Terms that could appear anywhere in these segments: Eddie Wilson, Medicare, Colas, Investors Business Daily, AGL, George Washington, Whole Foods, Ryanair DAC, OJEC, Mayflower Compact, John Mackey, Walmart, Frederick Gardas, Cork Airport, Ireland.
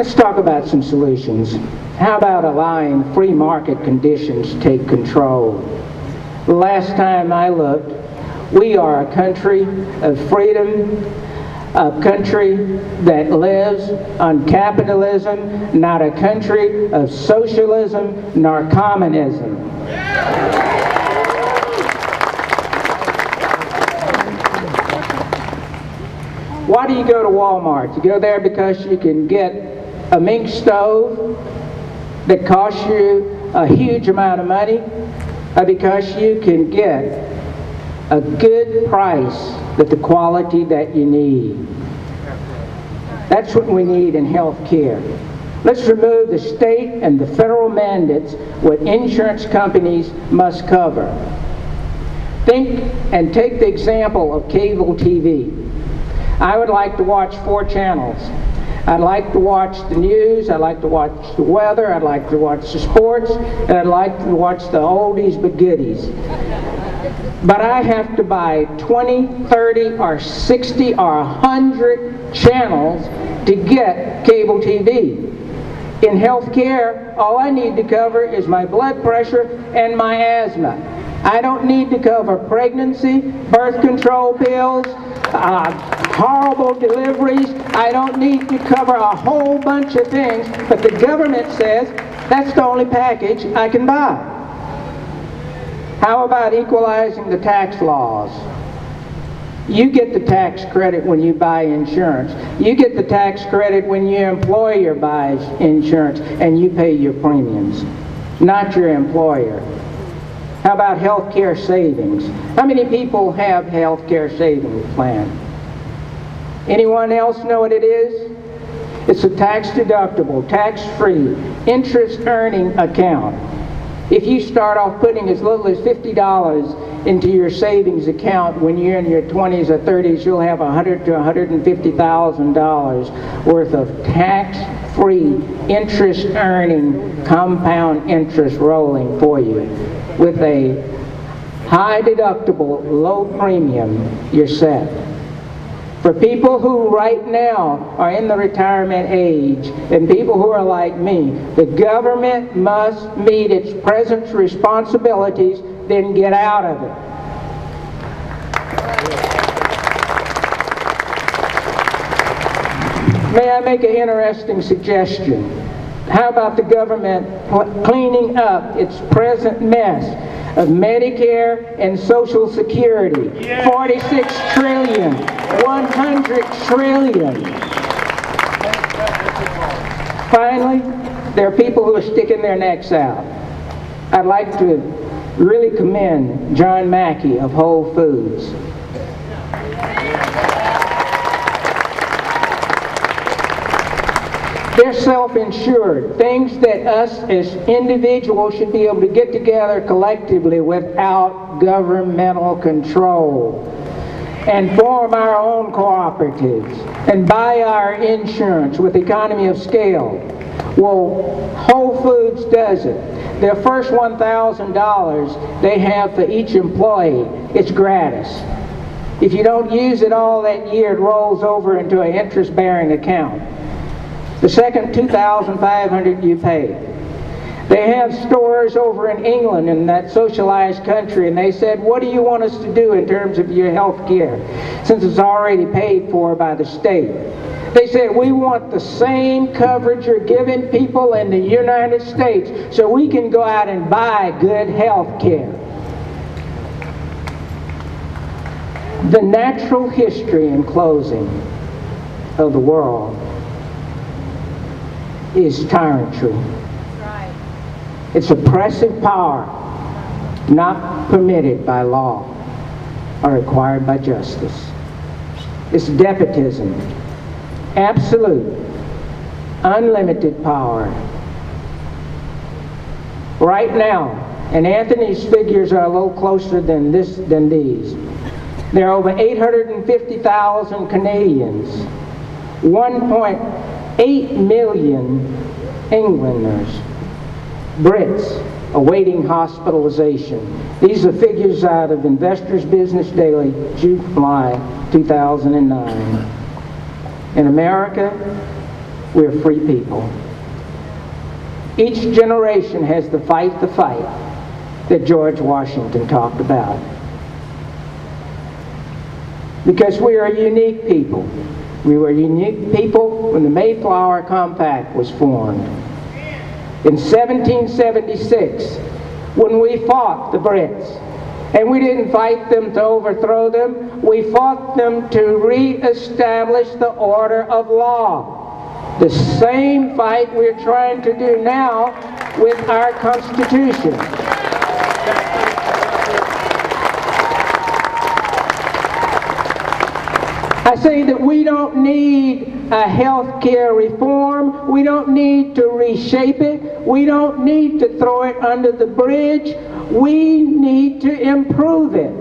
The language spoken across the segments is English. Let's talk about some solutions. How about allowing free market conditions to take control? The last time I looked, we are a country of freedom, a country that lives on capitalism, not a country of socialism nor communism. Why do you go to Walmart? You go there because you can get a mink stove that costs you a huge amount of money, or because you can get a good price with the quality that you need. That's what we need in health care. Let's remove the state and the federal mandates what insurance companies must cover. Think and take the example of cable TV. I would like to watch 4 channels. I'd like to watch the news, I'd like to watch the weather, I'd like to watch the sports, and I'd like to watch the oldies but goodies. But I have to buy 20, 30, or 60, or 100 channels to get cable TV. In health care, all I need to cover is my blood pressure and my asthma. I don't need to cover pregnancy, birth control pills, horrible deliveries. I don't need to cover a whole bunch of things, but the government says that's the only package I can buy. How about equalizing the tax laws? You get the tax credit when you buy insurance. You get the tax credit when your employer buys insurance and you pay your premiums, not your employer. How about health care savings? How many people have health care savings plan? Anyone else know what it is? It's a tax-deductible, tax-free, interest-earning account. If you start off putting as little as $50 into your savings account when you're in your 20s or 30s, you'll have $100,000 to $150,000 worth of tax-free, interest-earning, compound interest rolling for you. With a high deductible, low premium, you're set. For people who right now are in the retirement age and people who are like me, the government must meet its present responsibilities, then get out of it. May I make an interesting suggestion? How about the government cleaning up its present mess of Medicare and Social Security? Yeah. 46 trillion, 100 trillion. Finally, there are people who are sticking their necks out. I'd like to really commend John Mackey of Whole Foods. They're self-insured, things that us as individuals should be able to get together collectively without governmental control, and form our own cooperatives and buy our insurance with economy of scale. Well, Whole Foods does it. Their first $1,000 they have for each employee, it's gratis. If you don't use it all that year, it rolls over into an interest-bearing account. The second $2,500 you pay. They have stores over in England, in that socialized country, and they said, what do you want us to do in terms of your health care, since it's already paid for by the state? They said, we want the same coverage you're giving people in the United States, so we can go out and buy good health care. The natural history in closing of the world is tyrantry. Right. It's oppressive power, not permitted by law or required by justice. It's despotism, absolute, unlimited power. Right now, and Anthony's figures are a little closer than these. There are over 850,000 Canadians, 1.8 million Englanders, Brits, awaiting hospitalization. These are figures out of Investors Business Daily, July 2009. In America, We're free people. Each generation has the fight that George Washington talked about. Because we are unique people. We were unique people when the Mayflower Compact was formed. In 1776, when we fought the Brits, and we didn't fight them to overthrow them, we fought them to reestablish the order of law. The same fight we're trying to do now with our Constitution. I say that we don't need a health care reform. We don't need to reshape it. We don't need to throw it under the bridge. We need to improve it.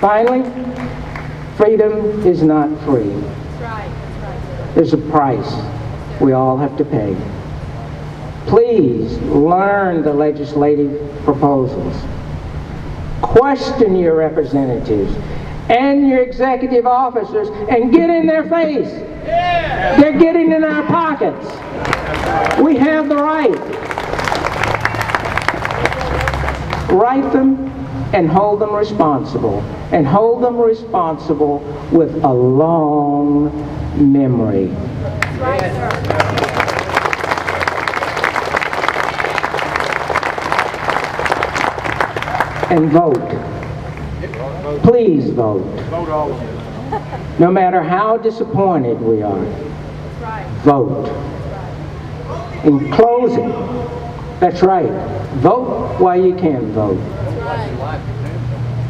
Finally, freedom is not free. There's a price we all have to pay. Please learn the legislative proposals. Question your representatives and your executive officers and get in their face. Yeah. They're getting in our pockets. We have the right. Write them and hold them responsible. And hold them responsible with a long memory. Right, sir. And vote. Please vote. No matter how disappointed we are, vote. In closing, that's right, vote while you can vote.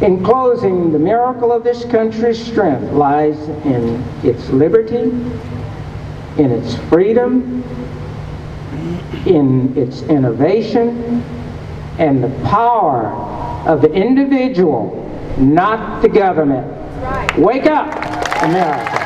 In closing, the miracle of this country's strength lies in its liberty, in its freedom, in its innovation, and the power of the individual, not the government. Right. Wake up, America.